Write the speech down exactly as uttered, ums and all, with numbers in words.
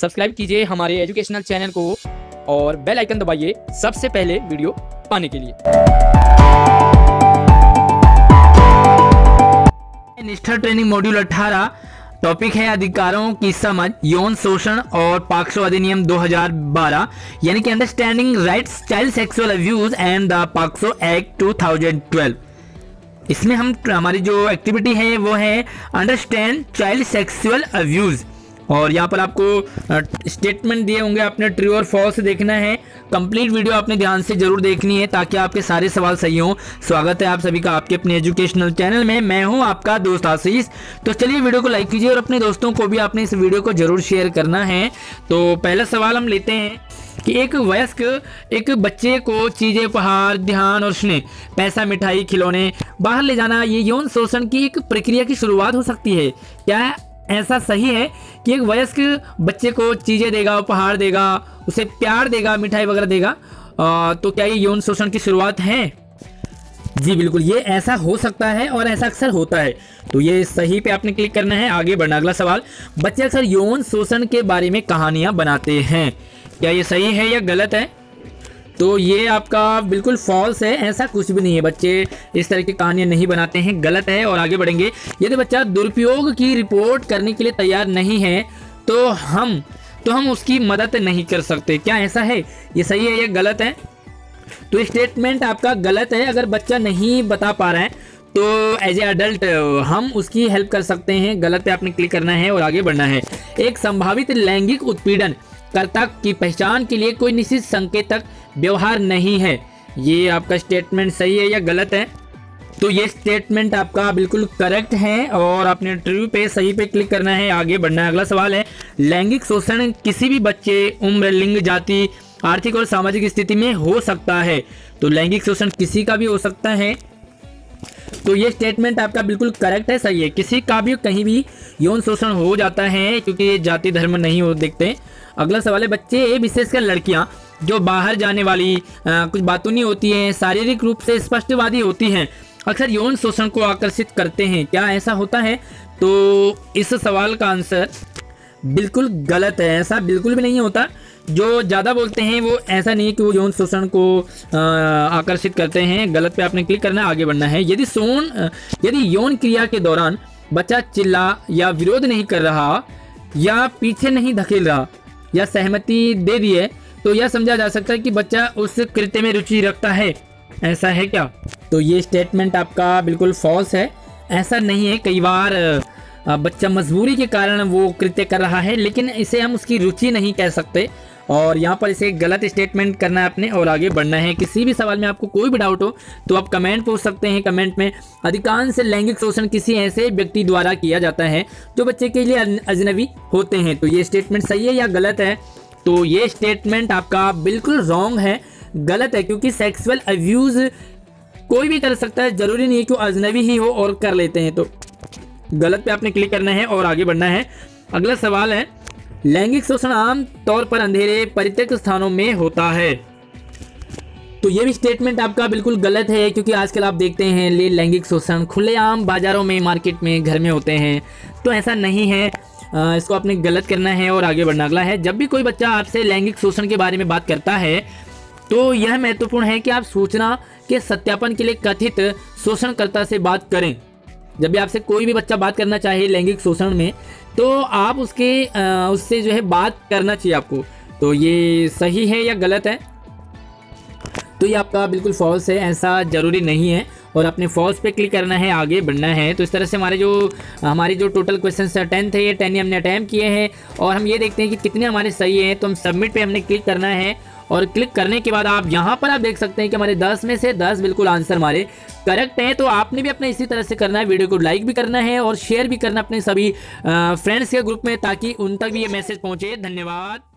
Subscribe कीजिए हमारे educational channel को और बेल आइकन दबाइए सबसे पहले वीडियो पाने के लिए। निष्ठा ट्रेनिंग मॉड्यूल अठारह टॉपिक है अधिकारों की समझ, यौन शोषण और पाक्सो अधिनियम दो हज़ार बारह यानी कि understanding rights child sexual abuse and the POCSO act दो हज़ार बारह। इसमें हम हमारी जो एक्टिविटी है वो है अंडरस्टैंड चाइल्ड सेक्सुअल अब्यूज और यहाँ पर आपको स्टेटमेंट दिए होंगे, आपने ट्रू और फॉल्स देखना है। कंप्लीट वीडियो आपने ध्यान से जरूर देखनी है ताकि आपके सारे सवाल सही हों। स्वागत है आप सभी का आपके अपने एजुकेशनल चैनल में, मैं हूँ आपका दोस्त आशीष। तो चलिए वीडियो को लाइक कीजिए और अपने दोस्तों को भी आपने इस वीडियो को जरूर शेयर करना है। तो पहला सवाल हम लेते हैं कि एक वयस्क एक बच्चे को चीज़ें, उपहार, ध्यान और स्नेह, पैसा, मिठाई, खिलौने बाहर ले जाना, ये यौन शोषण की एक प्रक्रिया की शुरुआत हो सकती है। क्या ऐसा सही है कि एक वयस्क बच्चे को चीज़ें देगा, उपहार देगा, उसे प्यार देगा, मिठाई वगैरह देगा, आ, तो क्या ये यौन शोषण की शुरुआत है? जी बिल्कुल, ये ऐसा हो सकता है और ऐसा अक्सर होता है। तो ये सही पे आपने क्लिक करना है, आगे बढ़ना। अगला सवाल, बच्चे अक्सर यौन शोषण के बारे में कहानियाँ बनाते हैं, क्या ये सही है या गलत है? तो ये आपका बिल्कुल फॉल्स है, ऐसा कुछ भी नहीं है, बच्चे इस तरह की कहानियाँ नहीं बनाते हैं, गलत है। और आगे बढ़ेंगे, यदि बच्चा दुरुपयोग की रिपोर्ट करने के लिए तैयार नहीं है तो हम तो हम उसकी मदद नहीं कर सकते, क्या ऐसा है? ये सही है या गलत है? तो स्टेटमेंट आपका गलत है। अगर बच्चा नहीं बता पा रहा है तो एज ए अडल्ट हम उसकी हेल्प कर सकते हैं, गलत पे आपने क्लिक करना है और आगे बढ़ना है। एक संभावित लैंगिक उत्पीड़न कर्ता की पहचान के लिए कोई निश्चित संकेतक व्यवहार नहीं है, ये आपका स्टेटमेंट सही है या गलत है? तो ये स्टेटमेंट आपका बिल्कुल करेक्ट है और आपने ट्रू पे, सही पे क्लिक करना है, आगे बढ़ना है। अगला सवाल है, लैंगिक शोषण किसी भी बच्चे, उम्र, लिंग, जाति, आर्थिक और सामाजिक स्थिति में हो सकता है। तो लैंगिक शोषण किसी का भी हो सकता है, तो ये स्टेटमेंट आपका बिल्कुल करेक्ट है, सही है। किसी का भी कहीं भी यौन शोषण हो जाता है क्योंकि ये जाति धर्म नहीं हो देखते। अगला सवाल है, बच्चे विशेषकर लड़कियां जो बाहर जाने वाली, आ, कुछ बातूनी होती हैं, शारीरिक रूप से स्पष्टवादी होती हैं, अक्सर यौन शोषण को आकर्षित करते हैं, क्या ऐसा होता है? तो इस सवाल का आंसर बिल्कुल गलत है, ऐसा बिल्कुल भी नहीं होता। जो ज़्यादा बोलते हैं वो ऐसा नहीं है कि वो यौन शोषण को आकर्षित करते हैं, गलत पे आपने क्लिक करना, आगे बढ़ना है। यदि सोन यदि यौन क्रिया के दौरान बच्चा चिल्ला या विरोध नहीं कर रहा या पीछे नहीं धकेल रहा या सहमति दे दी है तो यह समझा जा सकता है कि बच्चा उस कृत्य में रुचि रखता है, ऐसा है क्या? तो ये स्टेटमेंट आपका बिल्कुल फॉल्स है, ऐसा नहीं है। कई बार बच्चा मजबूरी के कारण वो कृत्य कर रहा है लेकिन इसे हम उसकी रुचि नहीं कह सकते और यहाँ पर इसे गलत स्टेटमेंट करना है आपने और आगे बढ़ना है। किसी भी सवाल में आपको कोई भी डाउट हो तो आप कमेंट पूछ सकते हैं, कमेंट में। अधिकांश लैंगिक शोषण किसी ऐसे व्यक्ति द्वारा किया जाता है जो बच्चे के लिए अजनबी होते हैं। तो ये स्टेटमेंट सही है या गलत है? तो ये स्टेटमेंट आपका बिल्कुल रॉन्ग है, गलत है, क्योंकि सेक्सुअल अब्यूज़ कोई भी कर सकता है, ज़रूरी नहीं है कि अजनबी ही हो और कर लेते हैं। तो गलत पे आपने क्लिक करना है और आगे बढ़ना है। अगला सवाल है, लैंगिक शोषण आम तौर पर अंधेरे, परित्यक्त स्थानों में होता है। तो ये भी स्टेटमेंट आपका बिल्कुल गलत है क्योंकि आजकल आप देखते हैं ले लैंगिक शोषण खुलेआम बाजारों में, मार्केट में, घर में होते हैं, तो ऐसा नहीं है। आ, इसको आपने गलत करना है और आगे बढ़ना। अगला है, जब भी कोई बच्चा आपसे लैंगिक शोषण के बारे में बात करता है तो यह महत्वपूर्ण है कि आप सूचना के सत्यापन के लिए कथित शोषणकर्ता से बात करें। जब भी आपसे कोई भी बच्चा बात करना चाहे लैंगिक शोषण में तो आप उसके आ, उससे जो है बात करना चाहिए आपको। तो ये सही है या गलत है? तो ये आपका बिल्कुल फॉल्स है, ऐसा ज़रूरी नहीं है और आपने फॉल्स पे क्लिक करना है, आगे बढ़ना है। तो इस तरह से हमारे जो हमारे जो टोटल क्वेश्चंस टेन थे, ये टेन ही हमने अटैम्प्ट किए हैं और हम ये देखते हैं कि कितने हमारे सही हैं। तो हम सबमिट पे हमने क्लिक करना है और क्लिक करने के बाद आप यहाँ पर आप देख सकते हैं कि हमारे दस में से दस बिल्कुल आंसर हमारे करेक्ट हैं। तो आपने भी अपने इसी तरह से करना है, वीडियो को लाइक भी करना है और शेयर भी करना अपने सभी फ्रेंड्स के ग्रुप में ताकि उन तक भी ये मैसेज पहुँचे। धन्यवाद।